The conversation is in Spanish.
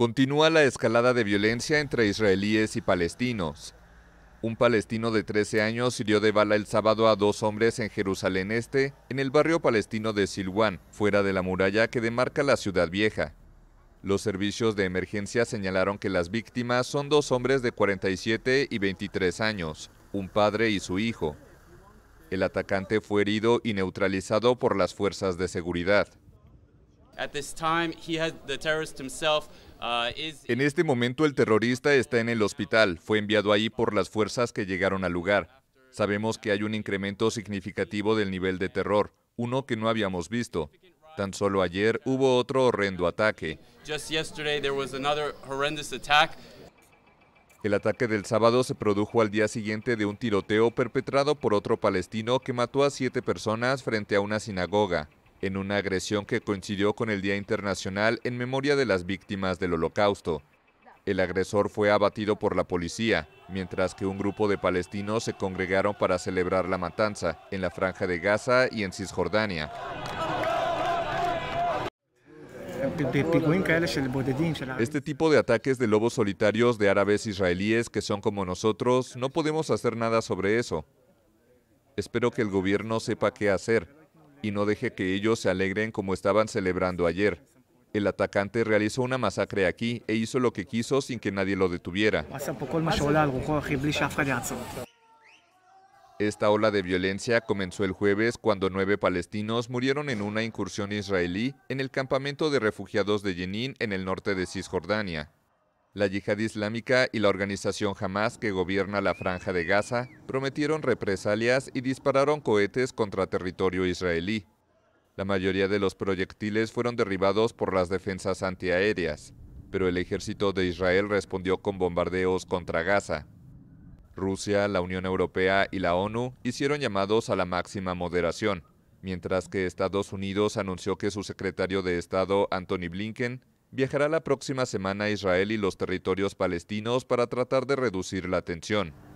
Continúa la escalada de violencia entre israelíes y palestinos. Un palestino de 13 años hirió de bala el sábado a dos hombres en Jerusalén Este, en el barrio palestino de Silwán, fuera de la muralla que demarca la ciudad vieja. Los servicios de emergencia señalaron que las víctimas son dos hombres de 47 y 23 años, un padre y su hijo. El atacante fue herido y neutralizado por las fuerzas de seguridad. En este momento el terrorista está en el hospital, fue enviado ahí por las fuerzas que llegaron al lugar. Sabemos que hay un incremento significativo del nivel de terror, uno que no habíamos visto. Tan solo ayer hubo otro horrendo ataque. El ataque del sábado se produjo al día siguiente de un tiroteo perpetrado por otro palestino que mató a 7 personas frente a una sinagoga, en una agresión que coincidió con el Día Internacional en memoria de las víctimas del Holocausto. El agresor fue abatido por la policía, mientras que un grupo de palestinos se congregaron para celebrar la matanza en la Franja de Gaza y en Cisjordania. Este tipo de ataques de lobos solitarios de árabes israelíes que son como nosotros, no podemos hacer nada sobre eso. Espero que el gobierno sepa qué hacer y no deje que ellos se alegren como estaban celebrando ayer. El atacante realizó una masacre aquí e hizo lo que quiso sin que nadie lo detuviera. Esta ola de violencia comenzó el jueves cuando 9 palestinos murieron en una incursión israelí en el campamento de refugiados de Jenin en el norte de Cisjordania. La Yihad Islámica y la organización Hamas que gobierna la Franja de Gaza prometieron represalias y dispararon cohetes contra territorio israelí. La mayoría de los proyectiles fueron derribados por las defensas antiaéreas, pero el ejército de Israel respondió con bombardeos contra Gaza. Rusia, la Unión Europea y la ONU hicieron llamados a la máxima moderación, mientras que Estados Unidos anunció que su secretario de Estado, Antony Blinken, viajará la próxima semana a Israel y los territorios palestinos para tratar de reducir la tensión.